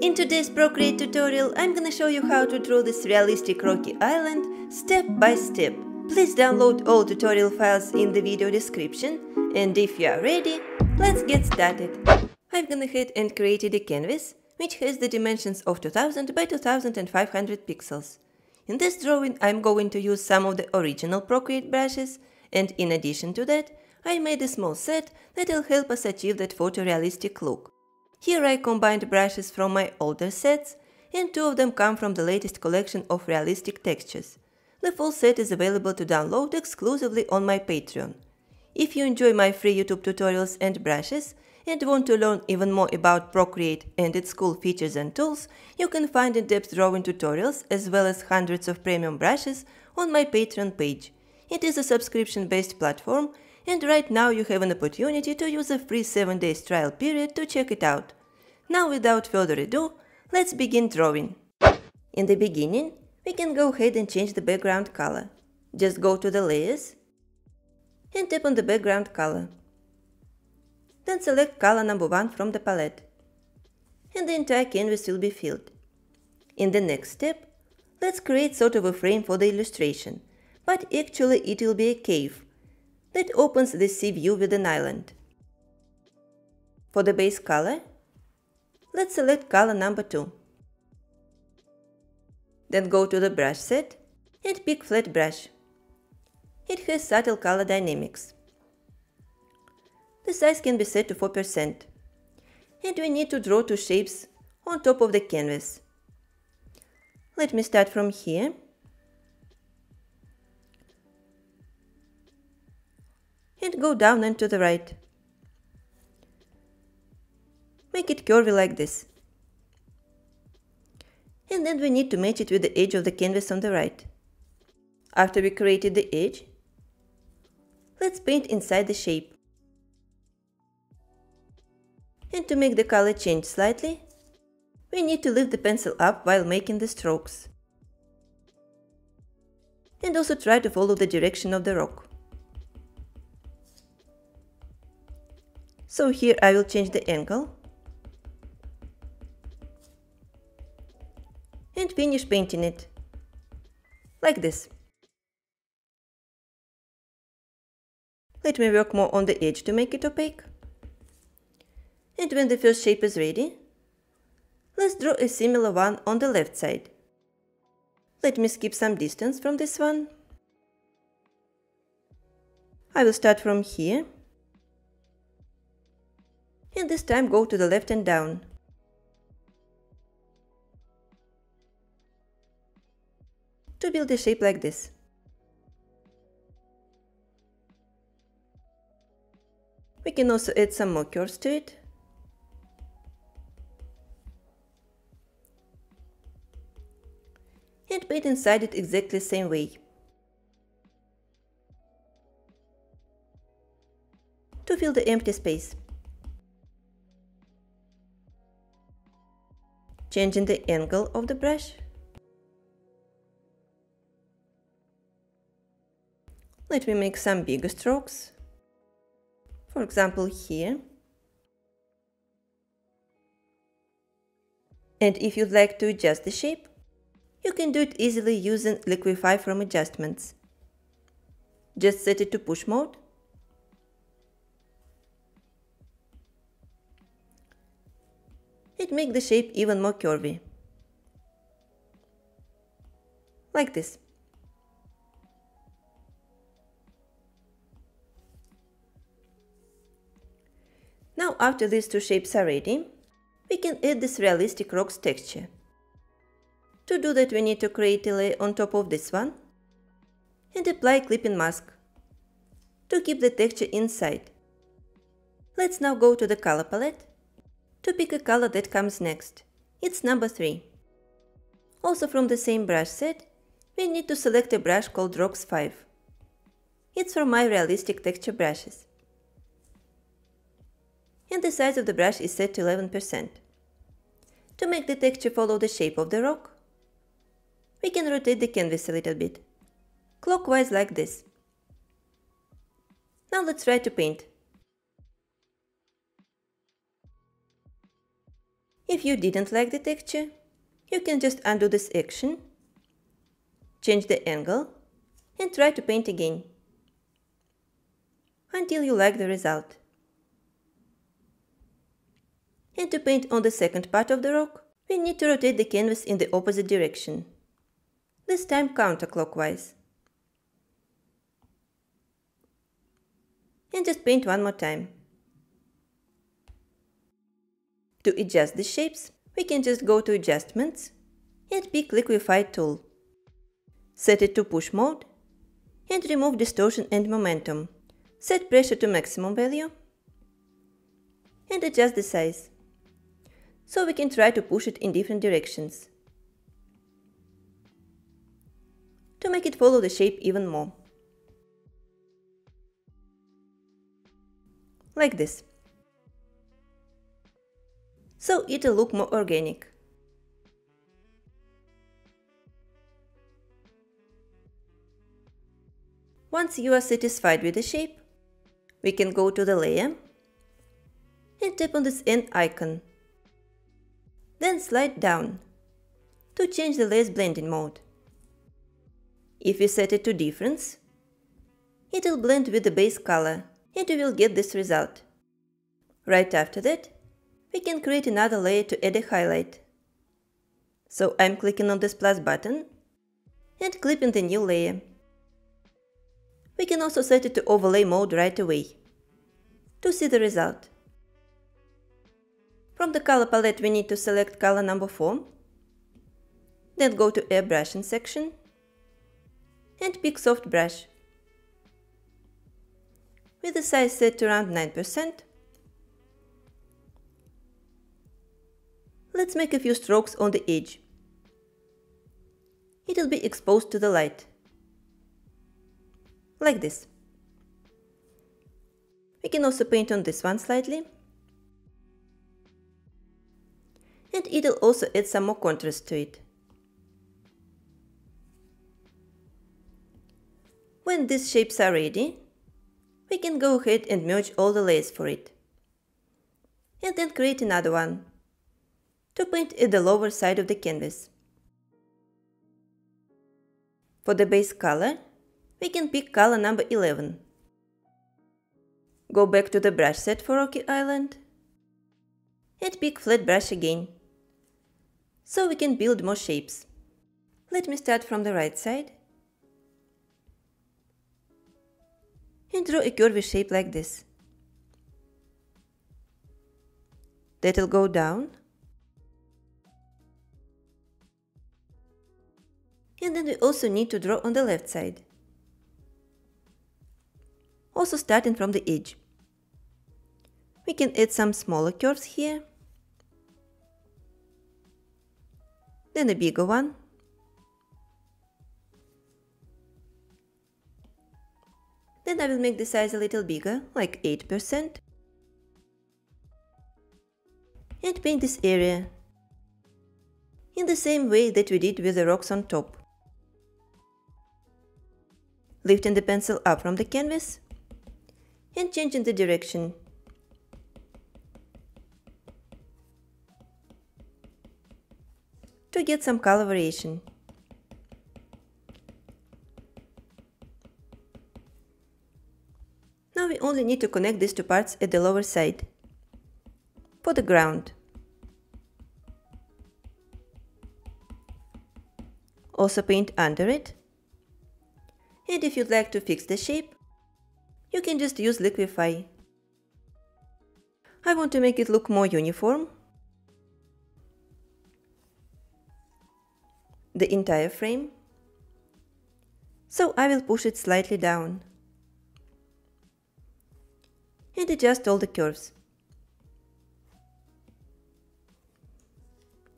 In today's Procreate tutorial, I'm gonna show you how to draw this realistic rocky island step by step. Please download all tutorial files in the video description, and if you are ready, let's get started. I've gone ahead and created a canvas, which has the dimensions of 2000 by 2500 pixels. In this drawing, I'm going to use some of the original Procreate brushes, and in addition to that, I made a small set that'll help us achieve that photorealistic look. Here I combined brushes from my older sets, and two of them come from the latest collection of realistic textures. The full set is available to download exclusively on my Patreon. If you enjoy my free YouTube tutorials and brushes, and want to learn even more about Procreate and its cool features and tools, you can find in-depth drawing tutorials as well as hundreds of premium brushes on my Patreon page. It is a subscription-based platform, and right now you have an opportunity to use a free 7-day trial period to check it out. Now, without further ado, let's begin drawing. In the beginning, we can go ahead and change the background color. Just go to the layers and tap on the background color. Then select color number 1 from the palette, and the entire canvas will be filled. In the next step, let's create sort of a frame for the illustration, but actually it will be a cave that opens the sea view with an island. For the base color, let's select color number 2. Then go to the brush set and pick flat brush. It has subtle color dynamics. The size can be set to 4%. And we need to draw two shapes on top of the canvas. Let me start from here. And go down and to the right. Make it curvy like this. And then we need to match it with the edge of the canvas on the right. After we created the edge, let's paint inside the shape. And to make the color change slightly, we need to lift the pencil up while making the strokes. And also try to follow the direction of the rock. So here I will change the angle and finish painting it, like this. Let me work more on the edge to make it opaque. And when the first shape is ready, let's draw a similar one on the left side. Let me skip some distance from this one. I will start from here. And this time go to the left and down. To build a shape like this. We can also add some more curves to it. And paint inside it exactly the same way. To fill the empty space. Changing the angle of the brush. Let me make some bigger strokes, for example here. And if you'd like to adjust the shape, you can do it easily using Liquify from Adjustments. Just set it to push mode. It makes the shape even more curvy. Like this. Now, after these two shapes are ready, we can add this realistic rocks texture. To do that, we need to create a layer on top of this one and apply a clipping mask to keep the texture inside. Let's now go to the color palette to pick a color that comes next. It's number 3. Also from the same brush set, we need to select a brush called Rocks 5. It's for my realistic texture brushes. And the size of the brush is set to 11%. To make the texture follow the shape of the rock, we can rotate the canvas a little bit, clockwise like this. Now let's try to paint. If you didn't like the texture, you can just undo this action, change the angle, and try to paint again until you like the result. And to paint on the second part of the rock, we need to rotate the canvas in the opposite direction, this time counterclockwise. And just paint one more time. To adjust the shapes, we can just go to Adjustments and pick Liquify tool. Set it to Push mode and remove Distortion and Momentum. Set Pressure to maximum value and adjust the size, so we can try to push it in different directions to make it follow the shape even more. Like this. So it'll look more organic. Once you are satisfied with the shape, we can go to the layer and tap on this N icon. Then slide down to change the layer's blending mode. If you set it to Difference, it'll blend with the base color and you will get this result. Right after that, we can create another layer to add a highlight. So I'm clicking on this plus button and clipping the new layer. We can also set it to overlay mode right away to see the result. From the color palette, we need to select color number 4, then go to Airbrushing section and pick Soft Brush. With the size set to around 9%, let's make a few strokes on the edge. It'll be exposed to the light. Like this. We can also paint on this one slightly. And it'll also add some more contrast to it. When these shapes are ready, we can go ahead and merge all the layers for it. And then create another one to paint at the lower side of the canvas. For the base color, we can pick color number 11. Go back to the brush set for Rocky Island and pick Flat Brush again, so we can build more shapes. Let me start from the right side and draw a curvy shape like this. That'll go down, and then we also need to draw on the left side, also starting from the edge. We can add some smaller curves here, then a bigger one, then I will make the size a little bigger, like 8%, and paint this area in the same way that we did with the rocks on top. Lifting the pencil up from the canvas and changing the direction. To get some color variation. Now we only need to connect these two parts at the lower side for the ground. Also paint under it. And if you'd like to fix the shape, you can just use Liquify. I want to make it look more uniform, the entire frame, so I will push it slightly down and adjust all the curves,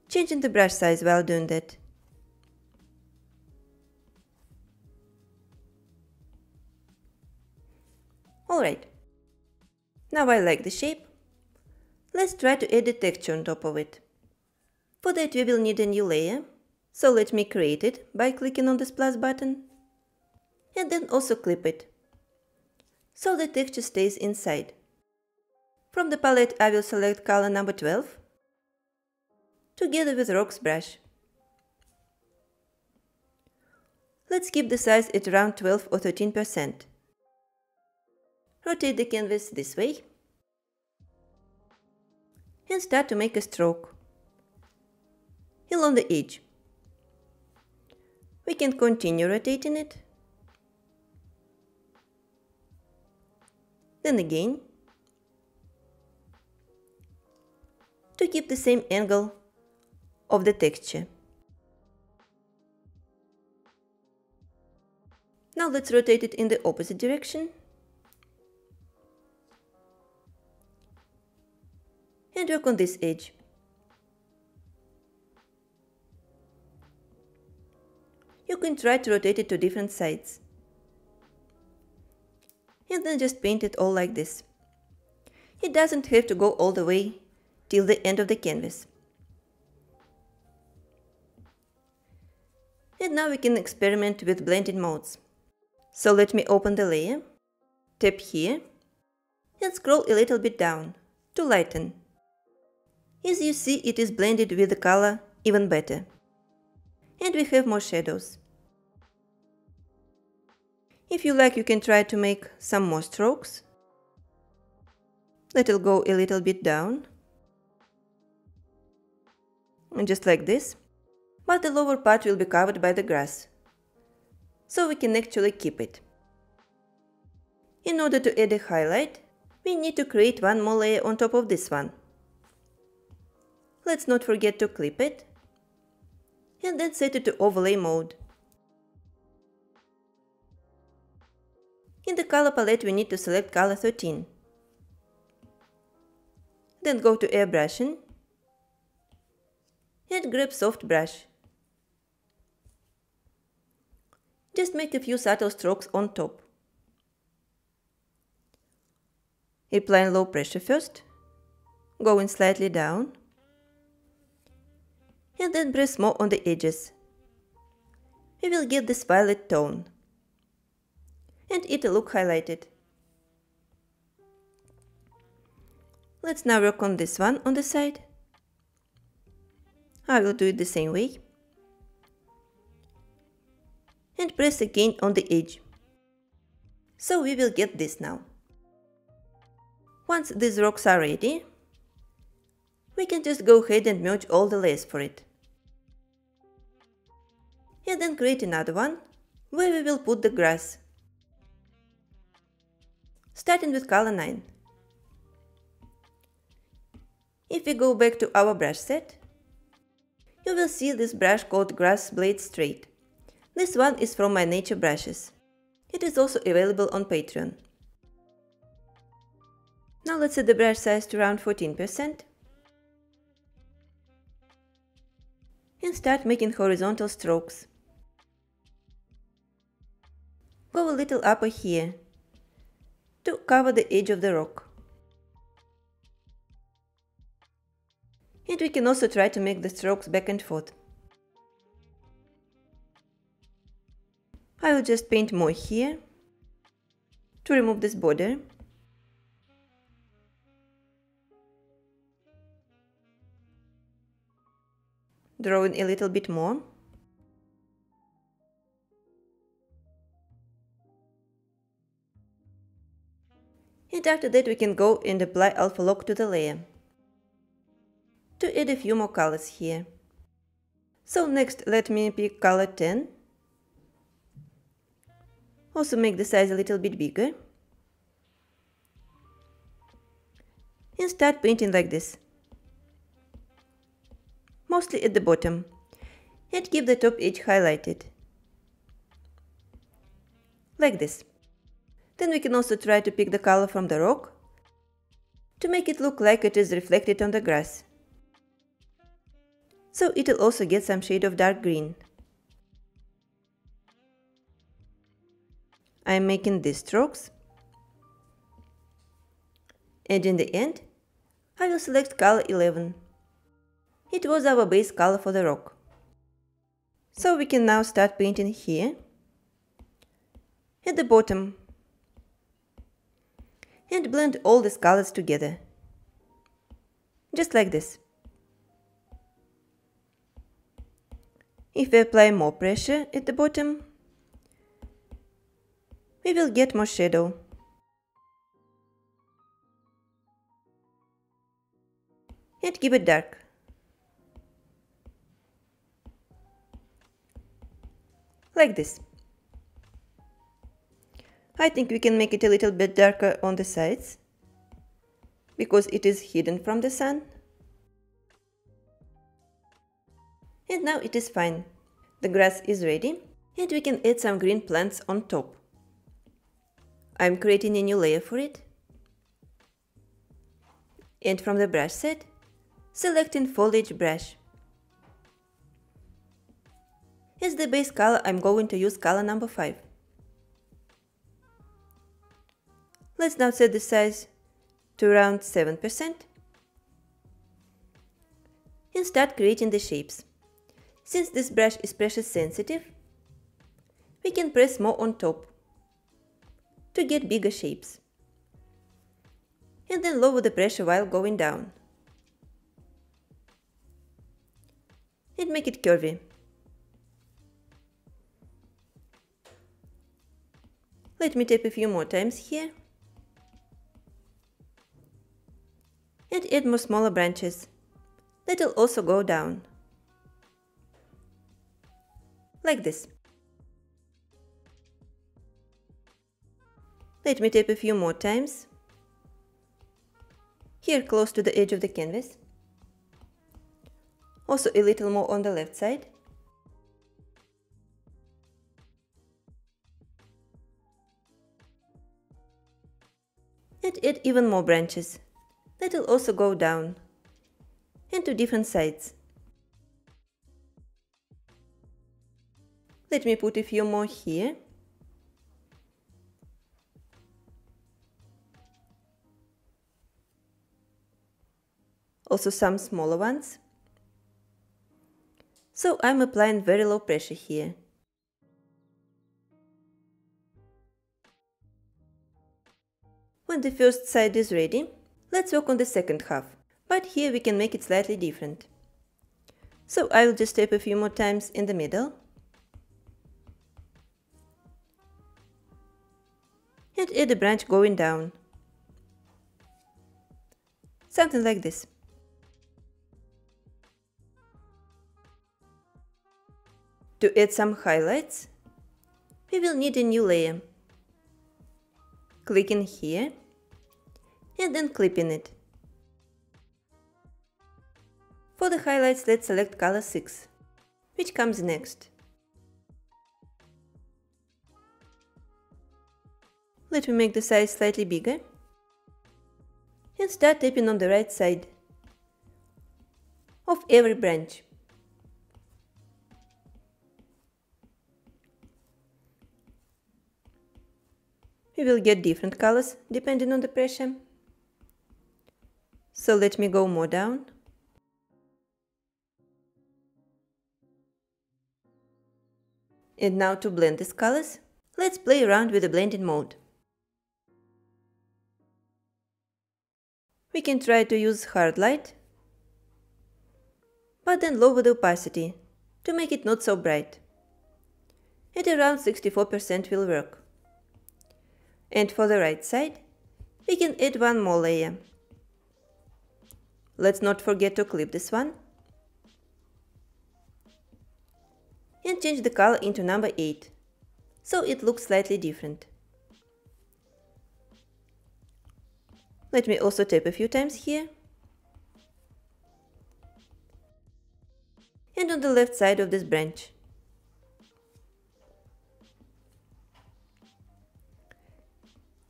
changing the brush size while doing that. Alright, now I like the shape. Let's try to add a texture on top of it. For that we will need a new layer, so let me create it by clicking on this plus button and then also clip it, so the texture stays inside. From the palette I will select color number 12 together with Rock's brush. Let's keep the size at around 12 or 13%. Rotate the canvas this way and start to make a stroke along the edge. We can continue rotating it, then again, to keep the same angle of the texture. Now let's rotate it in the opposite direction and work on this edge. You can try to rotate it to different sides and then just paint it all like this. It doesn't have to go all the way till the end of the canvas. And now we can experiment with blending modes. So let me open the layer, tap here and scroll a little bit down to lighten. As you see, it is blended with the color even better. And we have more shadows. If you like, you can try to make some more strokes. Let it go a little bit down. And just like this. But the lower part will be covered by the grass. So we can actually keep it. In order to add a highlight, we need to create one more layer on top of this one. Let's not forget to clip it and then set it to overlay mode. In the color palette we need to select color 13. Then go to airbrushing and grab soft brush. Just make a few subtle strokes on top. Applying low pressure first, going slightly down, and then press more on the edges. We will get this violet tone and it'll look highlighted. Let's now work on this one on the side. I will do it the same way and press again on the edge. So we will get this now. Once these rocks are ready, we can just go ahead and merge all the layers for it. And then create another one where we will put the grass. Starting with color 9. If we go back to our brush set, you will see this brush called Grass Blade Straight. This one is from my nature brushes. It is also available on Patreon. Now let's set the brush size to around 14% and start making horizontal strokes. Go a little upper here to cover the edge of the rock. And we can also try to make the strokes back and forth. I will just paint more here to remove this border. Drawing a little bit more. And after that we can go and apply Alpha Lock to the layer to add a few more colors here. So next let me pick color 10. Also make the size a little bit bigger. And start painting like this. Mostly at the bottom. And keep the top edge highlighted. Like this. Then we can also try to pick the color from the rock to make it look like it is reflected on the grass. So it'll also get some shade of dark green. I'm making these strokes. And in the end, I will select color 11. It was our base color for the rock. So we can now start painting here, at the bottom, and blend all these colors together. Just like this. If we apply more pressure at the bottom, we will get more shadow. And keep it dark. Like this. I think we can make it a little bit darker on the sides, because it is hidden from the sun. And now it is fine. The grass is ready, and we can add some green plants on top. I'm creating a new layer for it. And from the brush set, selecting foliage brush. As the base color, I'm going to use color number 5. Let's now set the size to around 7% and start creating the shapes. Since this brush is pressure sensitive, we can press more on top to get bigger shapes, and then lower the pressure while going down and make it curvy. Let me tap a few more times here and add more smaller branches that'll also go down. Like this. Let me tap a few more times here close to the edge of the canvas, also a little more on the left side. And add even more branches that will also go down and to different sides. Let me put a few more here. Also some smaller ones. So I'm applying very low pressure here. When the first side is ready, let's work on the second half, but here we can make it slightly different. So I will just tap a few more times in the middle and add a branch going down. Something like this. To add some highlights, we will need a new layer. Click in here and then clipping it. For the highlights, let's select color 6, which comes next. Let me make the size slightly bigger and start tapping on the right side of every branch. We will get different colors depending on the pressure. So let me go more down. And now to blend these colors, let's play around with the blending mode. We can try to use hard light, but then lower the opacity to make it not so bright. At around 64% will work. And for the right side, we can add one more layer. Let's not forget to clip this one. And change the color into number 8, so it looks slightly different. Let me also tap a few times here. And on the left side of this branch.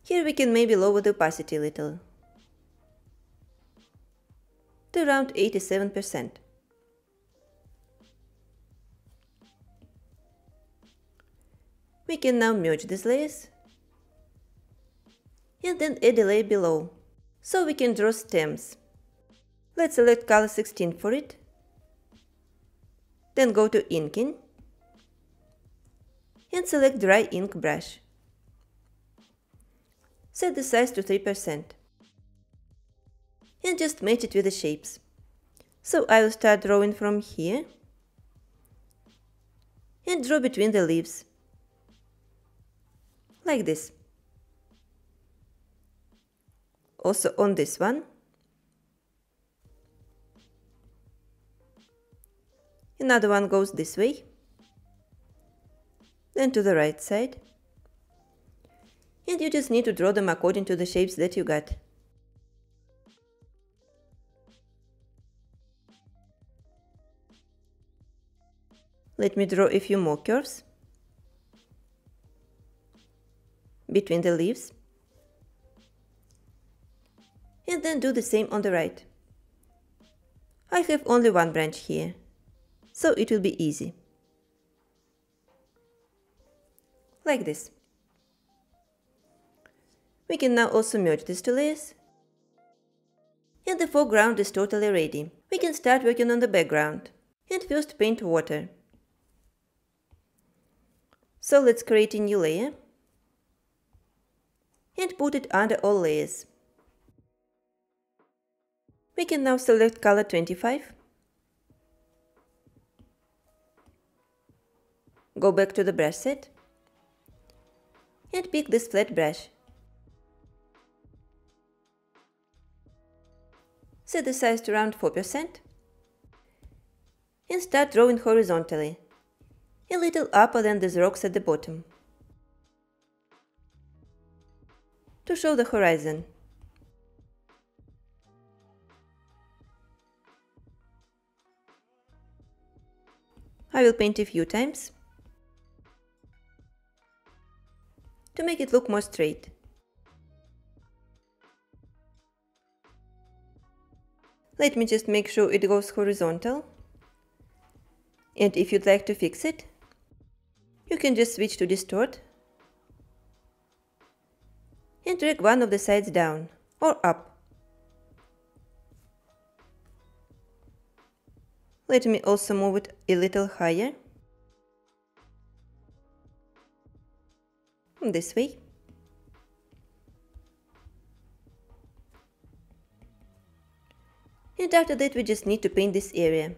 Here we can maybe lower the opacity a little, to around 87%. We can now merge these layers and then add a layer below, so we can draw stems. Let's select color 16 for it, then go to inking and select dry ink brush. Set the size to 3% and just match it with the shapes. So I will start drawing from here and draw between the leaves. Like this. Also on this one. Another one goes this way. Then to the right side. And you just need to draw them according to the shapes that you got. Let me draw a few more curves between the leaves. And then do the same on the right. I have only one branch here, so it will be easy. Like this. We can now also merge these two layers. And the foreground is totally ready. We can start working on the background. And first paint water. So let's create a new layer and put it under all layers. We can now select color 25, go back to the brush set and pick this flat brush. Set the size to around 4% and start drawing horizontally. A little upper than these rocks at the bottom, to show the horizon. I will paint a few times to make it look more straight. Let me just make sure it goes horizontal, and if you'd like to fix it, you can just switch to distort and drag one of the sides down or up. Let me also move it a little higher, this way. And after that we just need to paint this area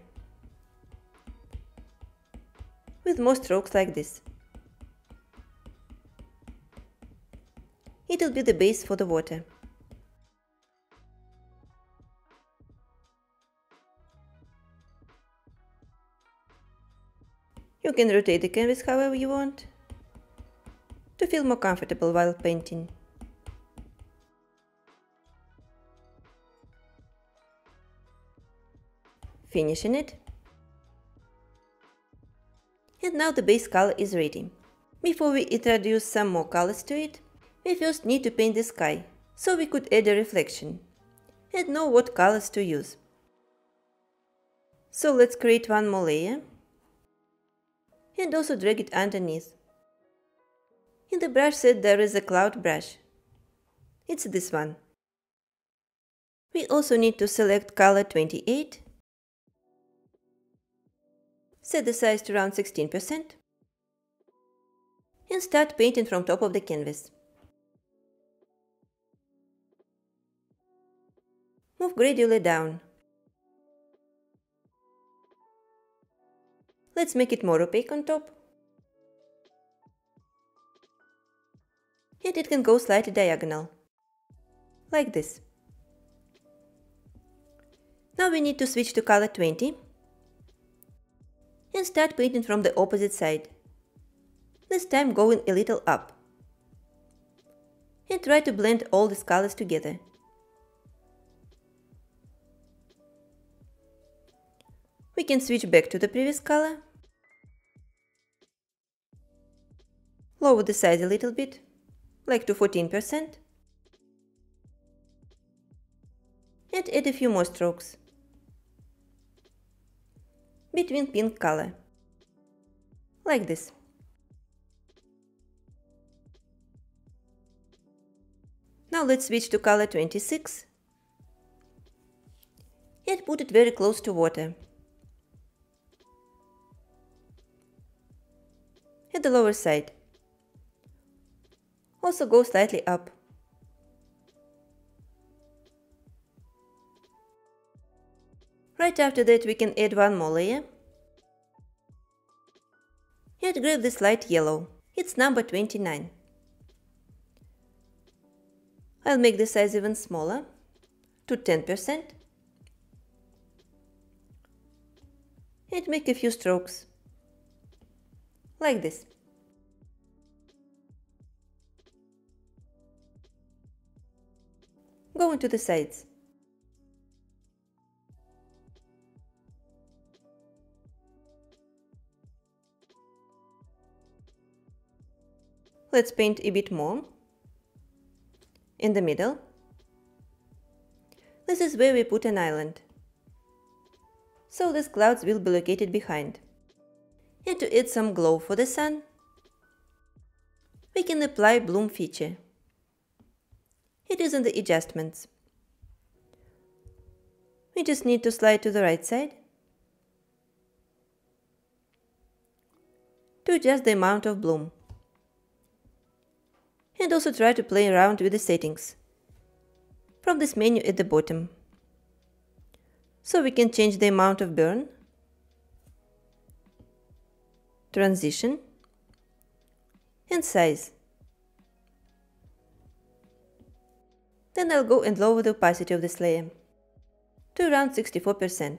with more strokes like this. It'll be the base for the water. You can rotate the canvas however you want to feel more comfortable while painting. Finishing it. And now the base color is ready. Before we introduce some more colors to it, we first need to paint the sky, so we could add a reflection and know what colors to use. So let's create one more layer and also drag it underneath. In the brush set there is a cloud brush. It's this one. We also need to select color 28. Set the size to around 16% and start painting from top of the canvas. Move gradually down. Let's make it more opaque on top. And it can go slightly diagonal. Like this. Now we need to switch to color 20. And start painting from the opposite side, this time going a little up, and try to blend all these colors together. We can switch back to the previous color, lower the size a little bit, like to 14%, and add a few more strokes between pink color, like this. Now let's switch to color 26 and put it very close to water, at the lower side. Also go slightly up. Right after that we can add one more layer Yet grab this light yellow. It's number 29. I'll make the size even smaller, to 10%, and make a few strokes, like this. Go into the sides. Let's paint a bit more in the middle. This is where we put an island, so these clouds will be located behind. And to add some glow for the sun, we can apply bloom feature. It is in the adjustments. We just need to slide to the right side to adjust the amount of bloom. And also try to play around with the settings from this menu at the bottom. So we can change the amount of burn, transition, and size. Then I'll go and lower the opacity of this layer to around 64%.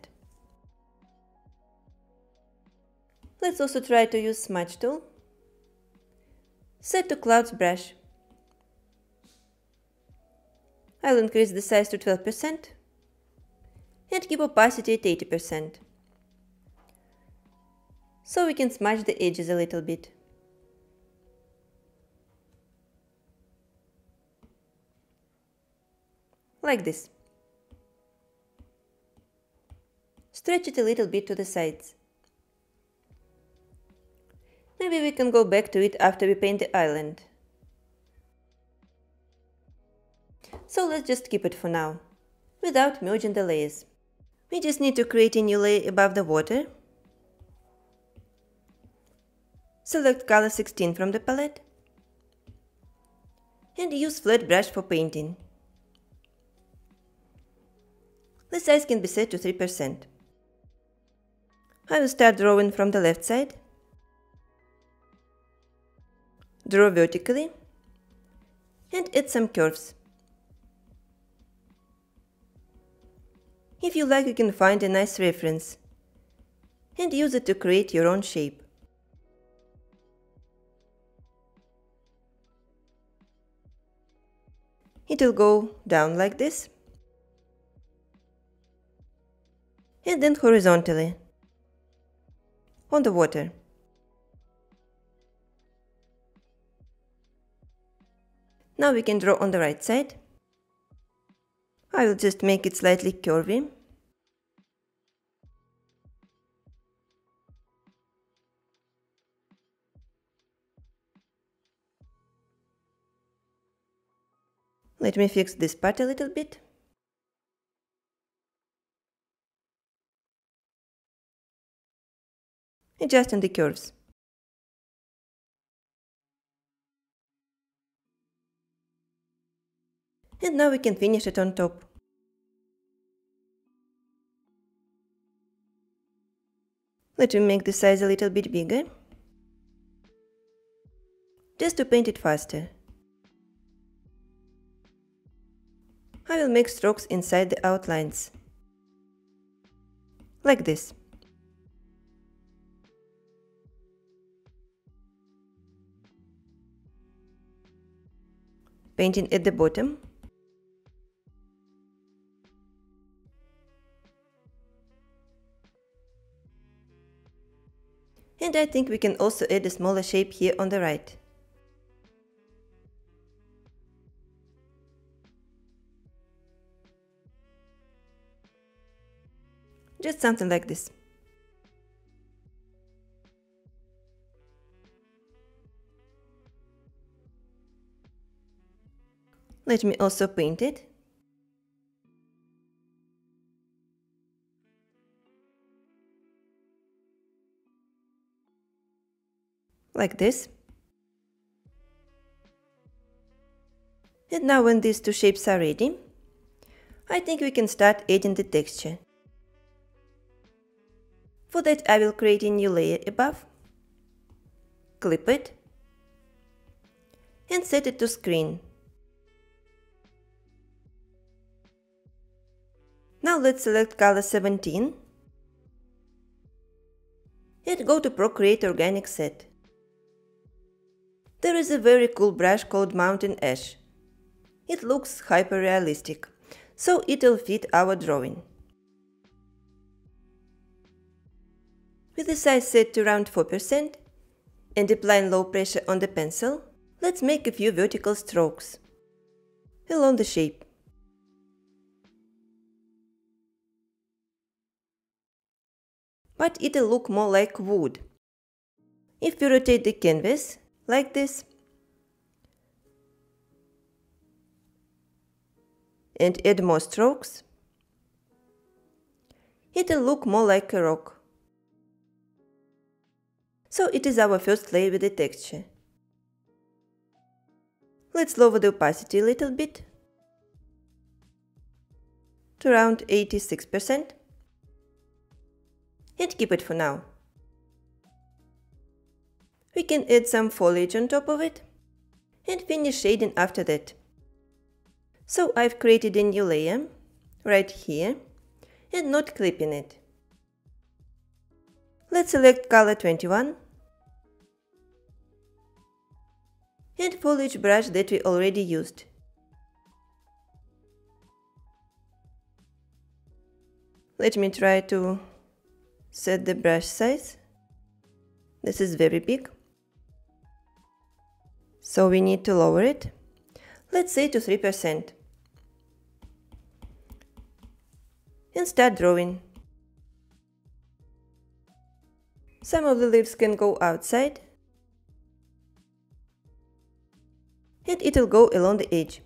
Let's also try to use smudge tool, set to clouds brush. I'll increase the size to 12% and keep opacity at 80%, so we can smudge the edges a little bit. Like this. Stretch it a little bit to the sides. Maybe we can go back to it after we paint the island. So let's just keep it for now, without merging the layers. We just need to create a new layer above the water. Select color 16 from the palette and use flat brush for painting. The size can be set to 3%. I will start drawing from the left side. Draw vertically and add some curves. If you like, you can find a nice reference and use it to create your own shape. It'll go down like this and then horizontally on the water. Now we can draw on the right side. I will just make it slightly curvy. Let me fix this part a little bit. Adjusting the curves. And now we can finish it on top. Let me make the size a little bit bigger, just to paint it faster. I will make strokes inside the outlines, like this. Painting at the bottom. And I think we can also add a smaller shape here on the right. Just something like this. Let me also paint it. Like this. And now when these two shapes are ready, I think we can start adding the texture. For that I will create a new layer above clip it, and set it to screen. Now let's select color 17 and go to Procreate Organic Set. There is a very cool brush called Mountain Ash. It looks hyper-realistic, so it'll fit our drawing. With the size set to around 4% and applying low pressure on the pencil, let's make a few vertical strokes along the shape. But it'll look more like wood. If we rotate the canvas like this and add more strokes, it'll look more like a rock. So it is our first layer with the texture. Let's lower the opacity a little bit to around 86% and keep it for now. We can add some foliage on top of it and finish shading after that. So I've created a new layer right here and not clipping it. Let's select color 21 and foliage brush that we already used. Let me try to set the brush size. This is very big, so we need to lower it, let's say to 3%, and start drawing. Some of the leaves can go outside, and it'll go along the edge.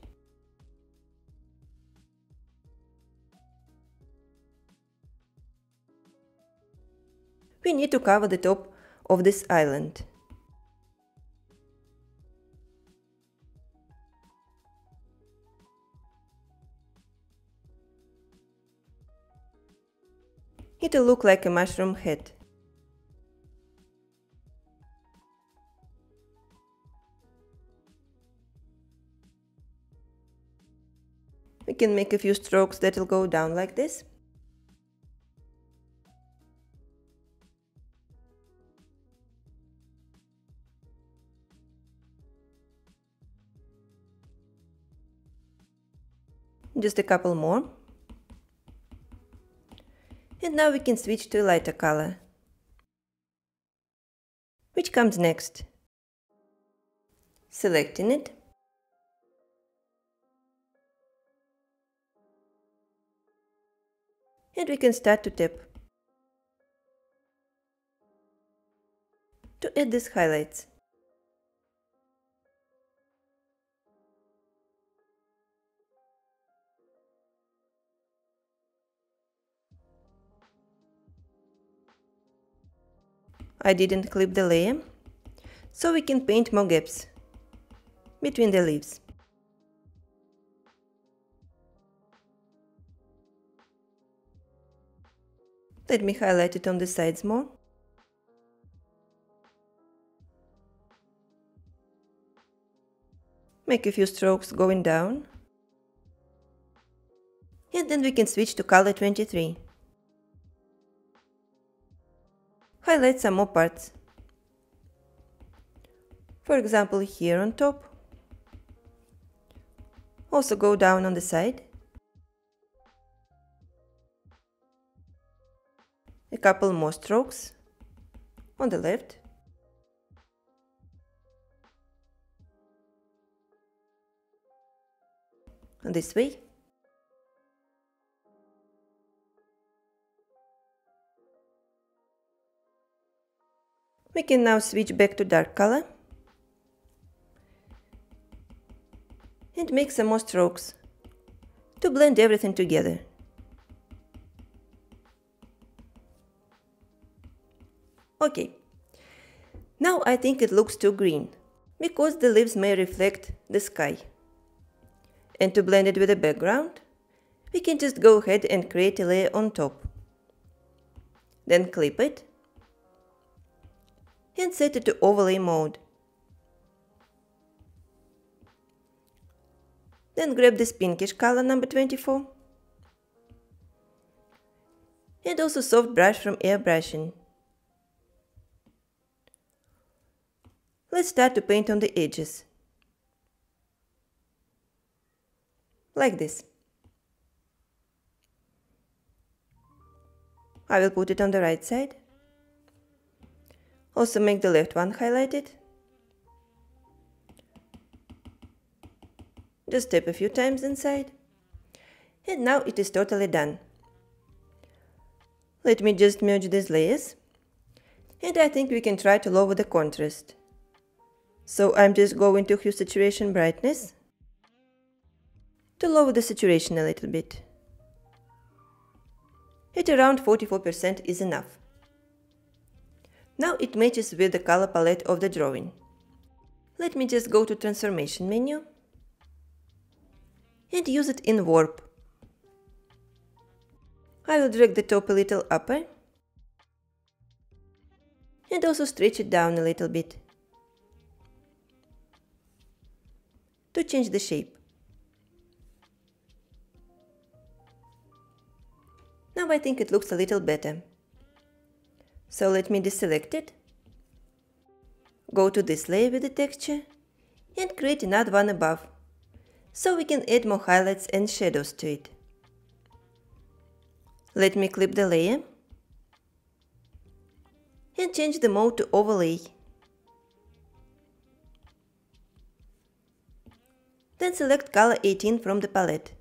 We need to cover the top of this island. It'll look like a mushroom head. We can make a few strokes that'll go down like this. Just a couple more. And now we can switch to a lighter color, which comes next. Selecting it. And we can start to tap to add these highlights. I didn't clip the layer, so we can paint more gaps between the leaves. Let me highlight it on the sides more. Make a few strokes going down. And then we can switch to color 23. Highlight some more parts. For example, here on top. Also go down on the side. A couple more strokes on the left. And this way. We can now switch back to dark color and make some more strokes to blend everything together. Okay, now I think it looks too green, because the leaves may reflect the sky. And to blend it with the background, we can just go ahead and create a layer on top. Then clip it and set it to overlay mode. Then grab this pinkish color number 24 and also soft brush from airbrushing. Let's start to paint on the edges, like this. I will put it on the right side. Also make the left one highlighted. Just tap a few times inside. And now it is totally done. Let me just merge these layers. And I think we can try to lower the contrast. So I'm just going to Hue Saturation Brightness to lower the saturation a little bit. At around 44% is enough. Now it matches with the color palette of the drawing. Let me just go to Transformation menu and use it in Warp. I will drag the top a little upper and also stretch it down a little bit to change the shape. Now I think it looks a little better. So let me deselect it, go to this layer with the texture and create another one above, so we can add more highlights and shadows to it. Let me clip the layer and change the mode to overlay. Then select color 18 from the palette,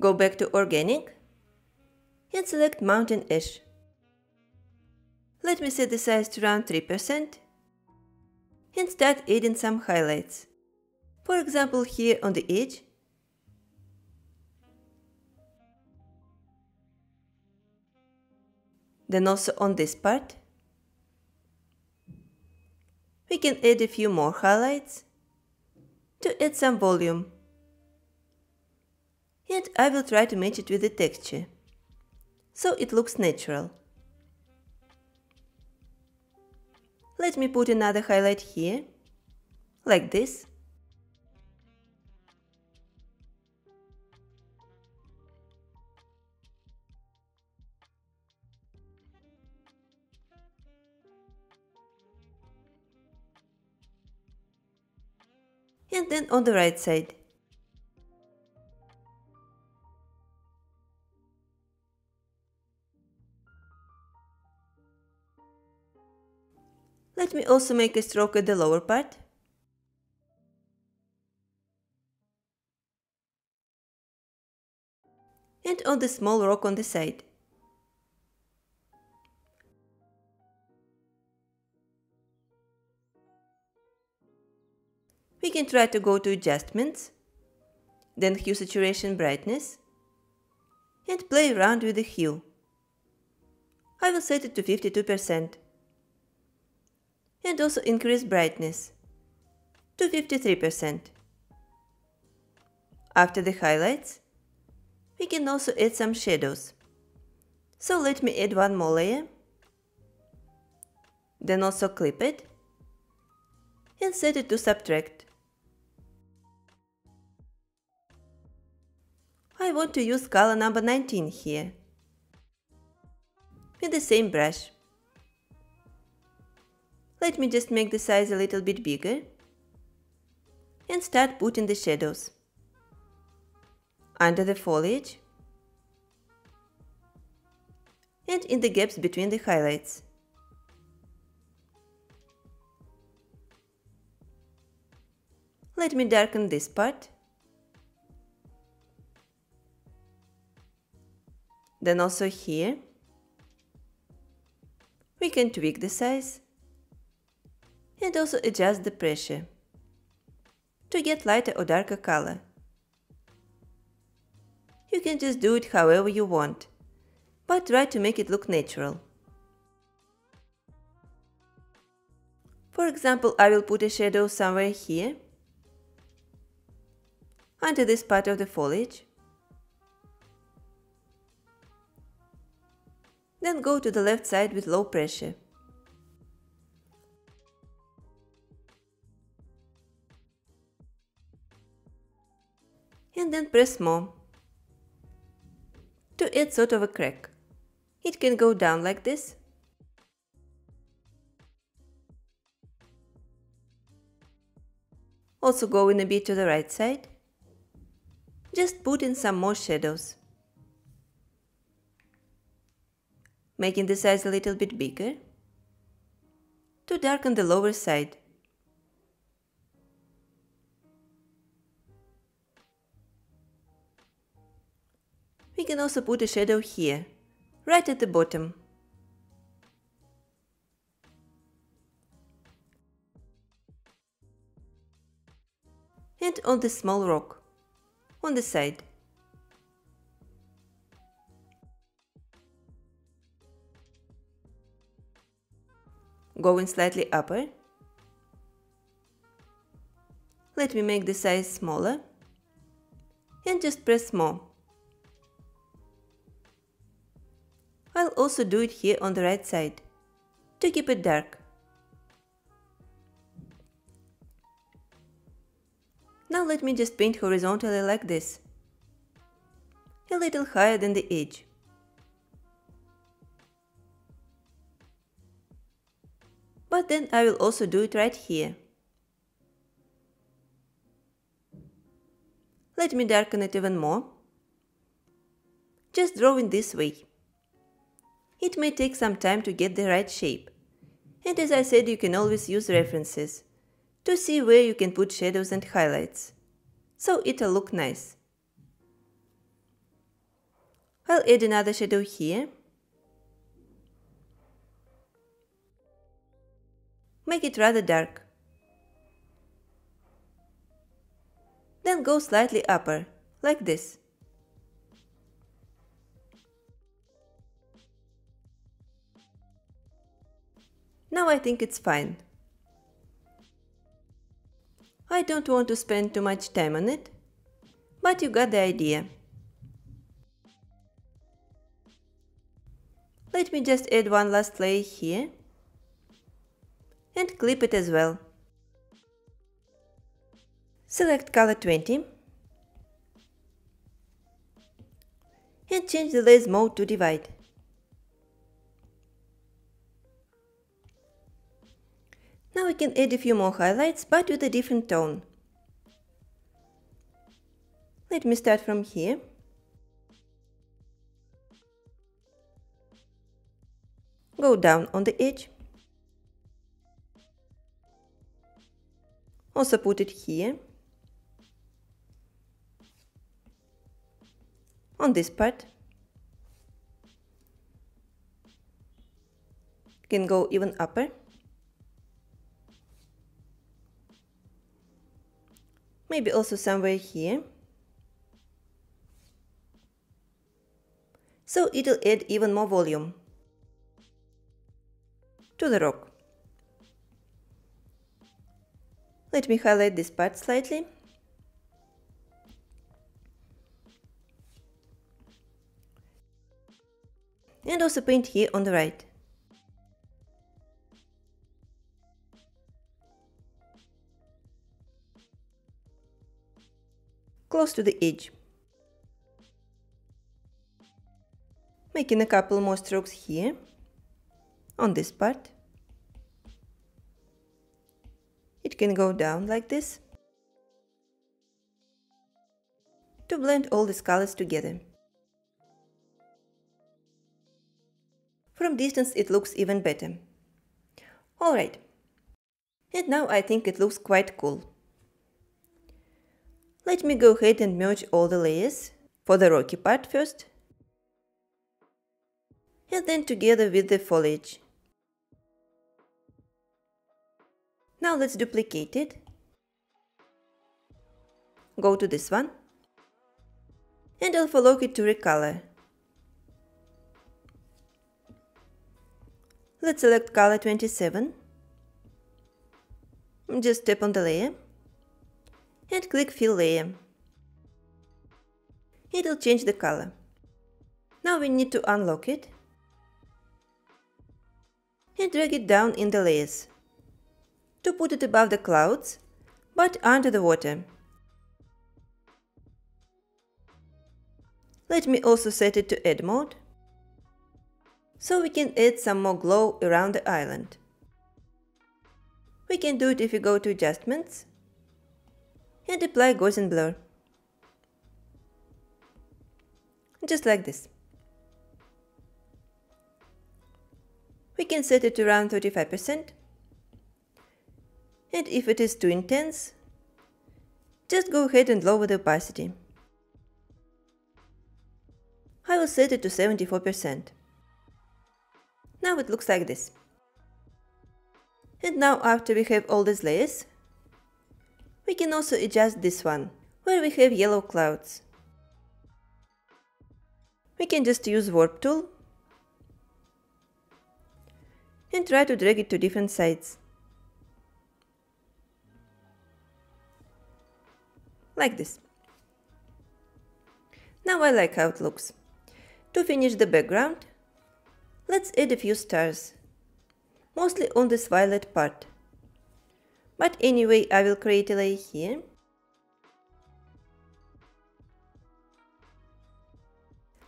go back to organic and select Mountain Ash. Let me set the size to around 3% and start adding some highlights. For example, here on the edge . Then also on this part we can add a few more highlights to add some volume, and I will try to match it with the texture so it looks natural. Let me put another highlight here, like this. And then on the right side. Let me also make a stroke at the lower part. And on the small rock on the side. We can try to go to Adjustments, then Hue Saturation Brightness, and play around with the hue. I will set it to 52%. And also increase brightness to 53%. After the highlights, we can also add some shadows. So let me add one more layer, then also clip it and set it to Subtract. I want to use color number 19 here with the same brush. Let me just make the size a little bit bigger and start putting the shadows under the foliage and in the gaps between the highlights. Let me darken this part, then also here we can tweak the size and also adjust the pressure to get lighter or darker color. You can just do it however you want, but try to make it look natural. For example, I will put a shadow somewhere here, under this part of the foliage. Then go to the left side with low pressure. and then press more to add sort of a crack. It can go down like this. Also go in a bit to the right side. Just put in some more shadows, making the size a little bit bigger, to darken the lower side. We can also put a shadow here, right at the bottom. And on the small rock, on the side. Going slightly upper. Let me make the size smaller. And just press more. I'll also do it here on the right side, to keep it dark. Now let me just paint horizontally like this, a little higher than the edge. But then I will also do it right here. Let me darken it even more. Just draw in this way. It may take some time to get the right shape. And as I said, you can always use references to see where you can put shadows and highlights, so it'll look nice. I'll add another shadow here. Make it rather dark. Then go slightly upper, like this. Now I think it's fine. I don't want to spend too much time on it, but you got the idea. Let me just add one last layer here and clip it as well. Select color 20 and change the layers mode to divide. Now we can add a few more highlights, but with a different tone. Let me start from here. Go down on the edge. Also put it here, on this part. Can go even upper. Maybe also somewhere here, so it'll add even more volume to the rock. Let me highlight this part slightly. And also paint here on the right. Close to the edge. Making a couple more strokes here, on this part. It can go down like this, to blend all these colors together. From distance it looks even better. Alright, and now I think it looks quite cool. Let me go ahead and merge all the layers, for the rocky part first, and then together with the foliage. Now let's duplicate it. Go to this one, and Alpha Lock it to recolor. Let's select color 27, just tap on the layer. And click Fill Layer. It'll change the color. Now we need to unlock it and drag it down in the layers to put it above the clouds, but under the water. Let me also set it to add mode, so we can add some more glow around the island. We can do it if you go to adjustments and apply Gaussian blur. Just like this. We can set it to around 35%, and if it is too intense, just go ahead and lower the opacity. I will set it to 74%. Now it looks like this. And now, after we have all these layers, we can also adjust this one, where we have yellow clouds. We can just use warp tool and try to drag it to different sides. Like this. Now I like how it looks. To finish the background, let's add a few stars, mostly on this violet part. But anyway, I will create a layer here.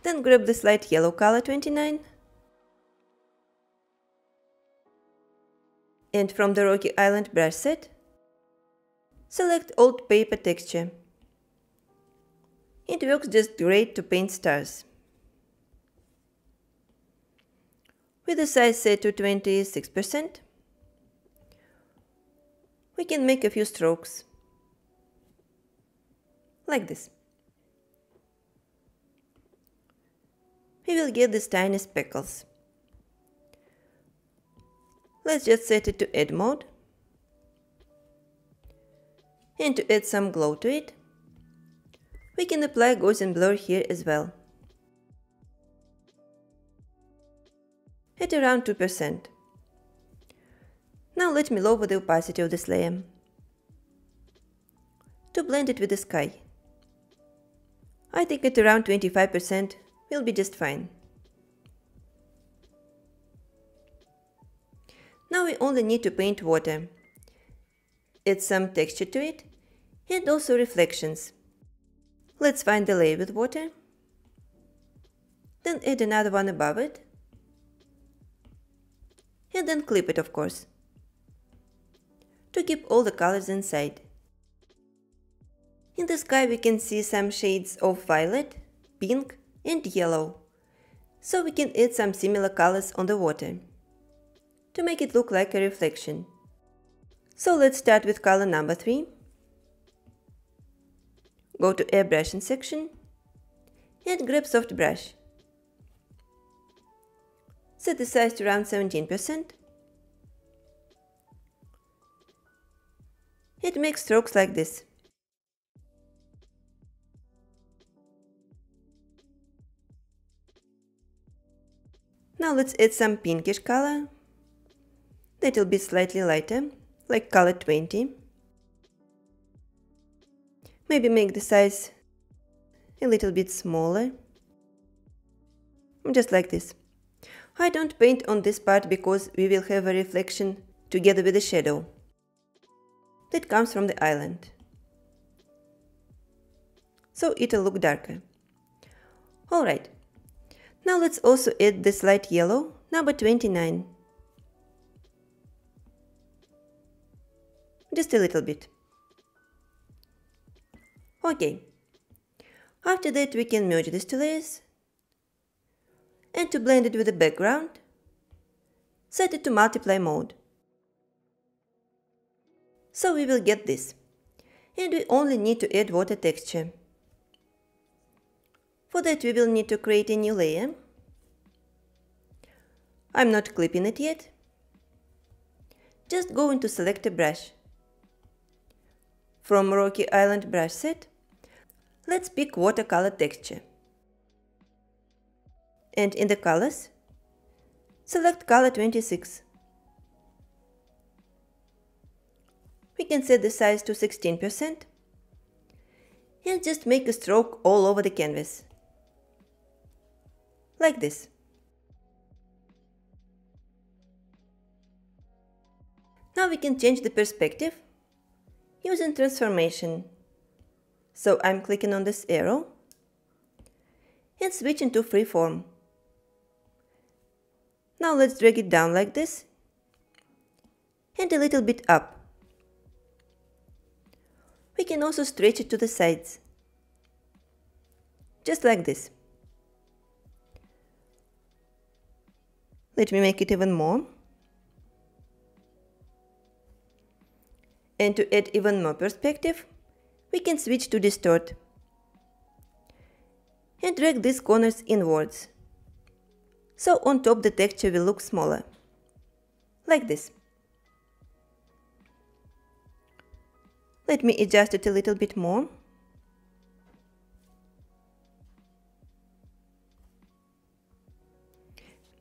Then grab this light yellow color 29. And from the Rocky Island brush set, select old paper texture. It works just great to paint stars. With the size set to 26%, we can make a few strokes. Like this. We will get these tiny speckles. Let's just set it to add mode and to add some glow to it, we can apply Gaussian blur here as well at around 2%. Now let me lower the opacity of this layer to blend it with the sky. I think at around 25% will be just fine. Now we only need to paint water, add some texture to it and also reflections. Let's find the layer with water, then add another one above it and then clip it, of course, to keep all the colors inside. In the sky we can see some shades of violet, pink and yellow, so we can add some similar colors on the water to make it look like a reflection. So let's start with color number 3. Go to airbrushing section and grab soft brush. Set the size to around 17%. It makes strokes like this. Now let's add some pinkish color. That will be slightly lighter, like color 20. Maybe make the size a little bit smaller, just like this. I don't paint on this part because we will have a reflection together with the shadow that comes from the island, so it'll look darker. Alright, now let's also add this light yellow, number 29. Just a little bit. Okay. After that we can merge these two layers. And to blend it with the background, set it to multiply mode. So we will get this. And we only need to add water texture. For that we will need to create a new layer. I'm not clipping it yet. Just go into select a brush. From Rocky Island brush set, let's pick watercolor texture. And in the colors, select color 26. We can set the size to 16% and just make a stroke all over the canvas. Like this. Now we can change the perspective using transformation. So I'm clicking on this arrow and switch into freeform. Now let's drag it down like this and a little bit up. We can also stretch it to the sides, just like this. Let me make it even more. And to add even more perspective, we can switch to distort and drag these corners inwards, so on top the texture will look smaller, like this. Let me adjust it a little bit more.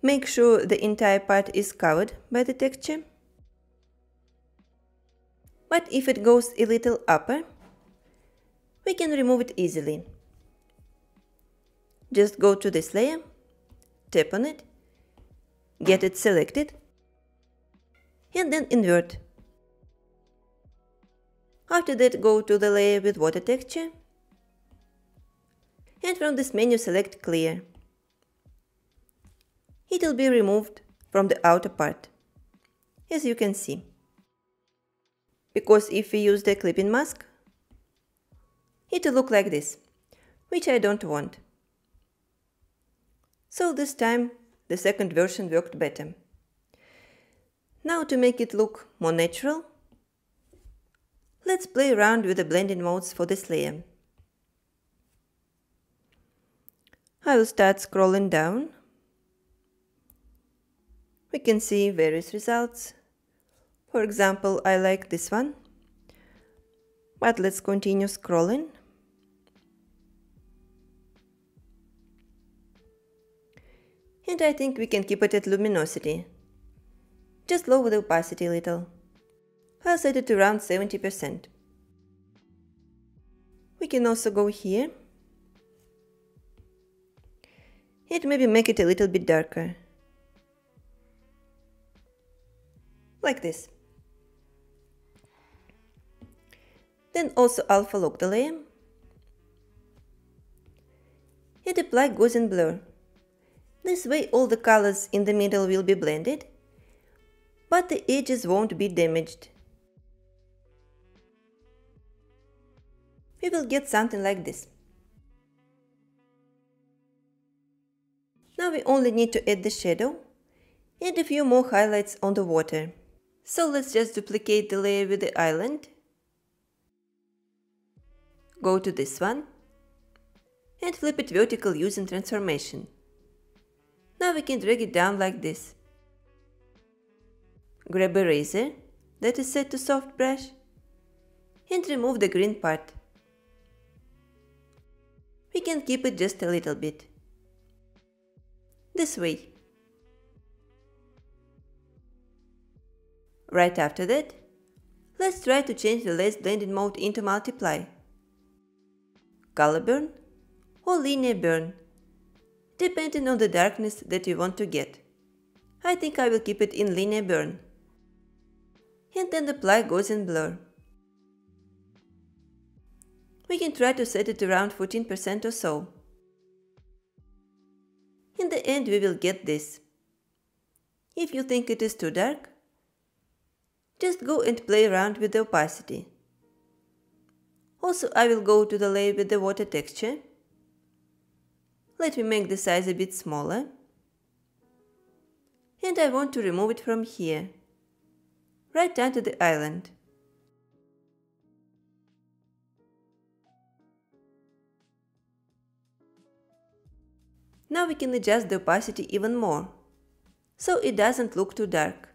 Make sure the entire part is covered by the texture. But if it goes a little upper, we can remove it easily. Just go to this layer, tap on it, get it selected, and then invert. After that, go to the layer with water texture, and from this menu select clear. It will be removed from the outer part, as you can see. Because if we use the clipping mask, it will look like this, which I don't want. So this time the second version worked better. Now to make it look more natural, let's play around with the blending modes for this layer. I will start scrolling down. We can see various results. For example, I like this one, but let's continue scrolling. And I think we can keep it at luminosity. Just lower the opacity a little. I'll set it to around 70%. We can also go here and maybe make it a little bit darker. Like this. Then also alpha lock the layer and apply Gaussian blur. This way all the colors in the middle will be blended, but the edges won't be damaged. We will get something like this. Now we only need to add the shadow and a few more highlights on the water. So let's just duplicate the layer with the island. Go to this one and flip it vertical using transformation. Now we can drag it down like this. Grab a razor that is set to soft brush and remove the green part. We can keep it just a little bit. This way. Right after that, let's try to change the last blending mode into multiply, color burn or linear burn, depending on the darkness that you want to get. I think I will keep it in linear burn. And then apply Gaussian blur. We can try to set it around 14% or so. In the end we will get this. If you think it is too dark, just go and play around with the opacity. Also I will go to the layer with the water texture. Let me make the size a bit smaller. And I want to remove it from here, right onto the island. Now we can adjust the opacity even more, so it doesn't look too dark.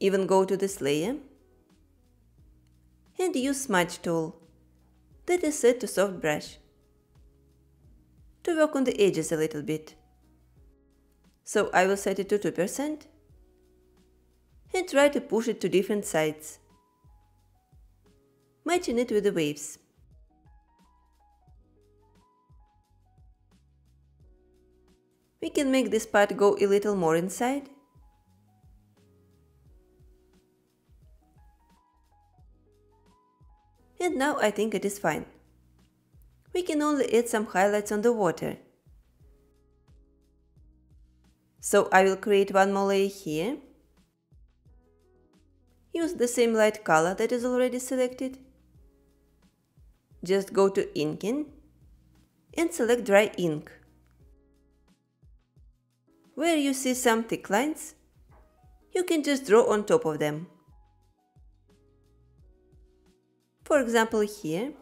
Even go to this layer and use smudge tool that is set to soft brush to work on the edges a little bit. So I will set it to 2% and try to push it to different sides, matching it with the waves. We can make this part go a little more inside. And now I think it is fine. we can only add some highlights on the water. So I will create one more layer here. Use the same light color that is already selected. Just go to Inking and select Dry Ink. Where you see some thick lines, you can just draw on top of them. For example, here.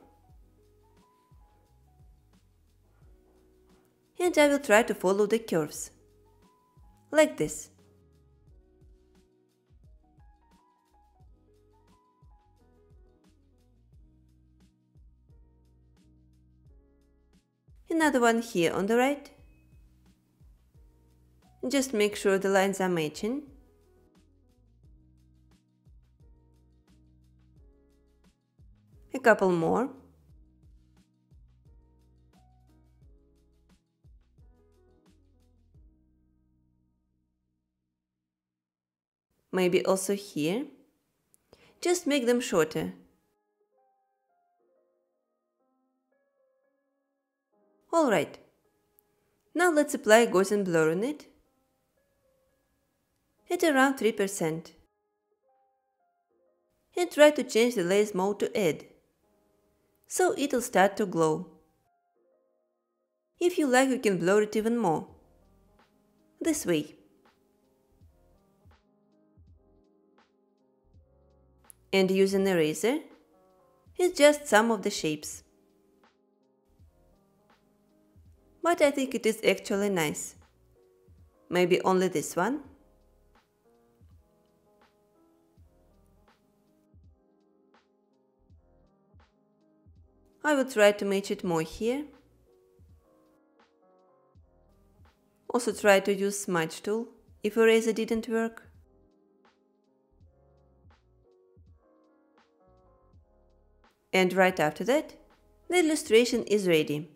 And I will try to follow the curves. Like this. Another one here on the right. Just make sure the lines are matching. A couple more. Maybe also here. Just make them shorter. Alright. Now let's apply Gaussian Blur on it. At around 3%. And try to change the layers mode to add. So it'll start to glow. If you like, you can blur it even more. This way. And use an eraser. It's just some of the shapes. But I think it is actually nice. Maybe only this one. I will try to match it more here. Also try to use smudge tool if eraser didn't work. And right after that, the illustration is ready.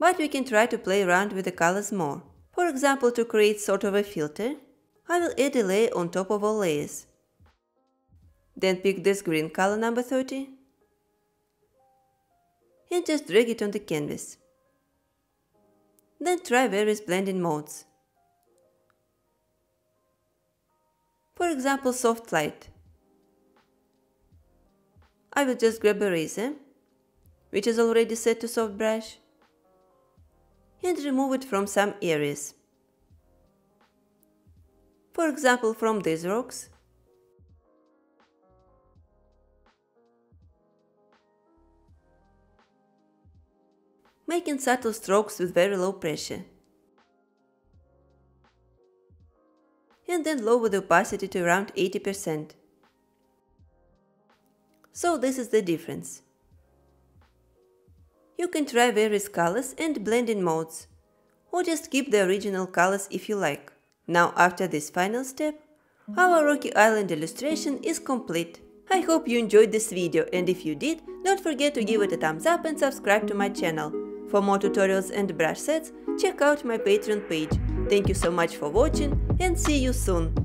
But we can try to play around with the colors more. For example, to create sort of a filter, I will add a layer on top of all layers. Then pick this green color number 30. And just drag it on the canvas. Then try various blending modes. For example, soft light. I will just grab eraser, which is already set to soft brush, and remove it from some areas. For example, from these rocks. Making subtle strokes with very low pressure. And then lower the opacity to around 80%. So this is the difference. You can try various colors and blending modes, or just keep the original colors if you like. Now after this final step, our Rocky Island illustration is complete. I hope you enjoyed this video, and if you did, don't forget to give it a thumbs up and subscribe to my channel. For more tutorials and brush sets, check out my Patreon page. Thank you so much for watching, and see you soon!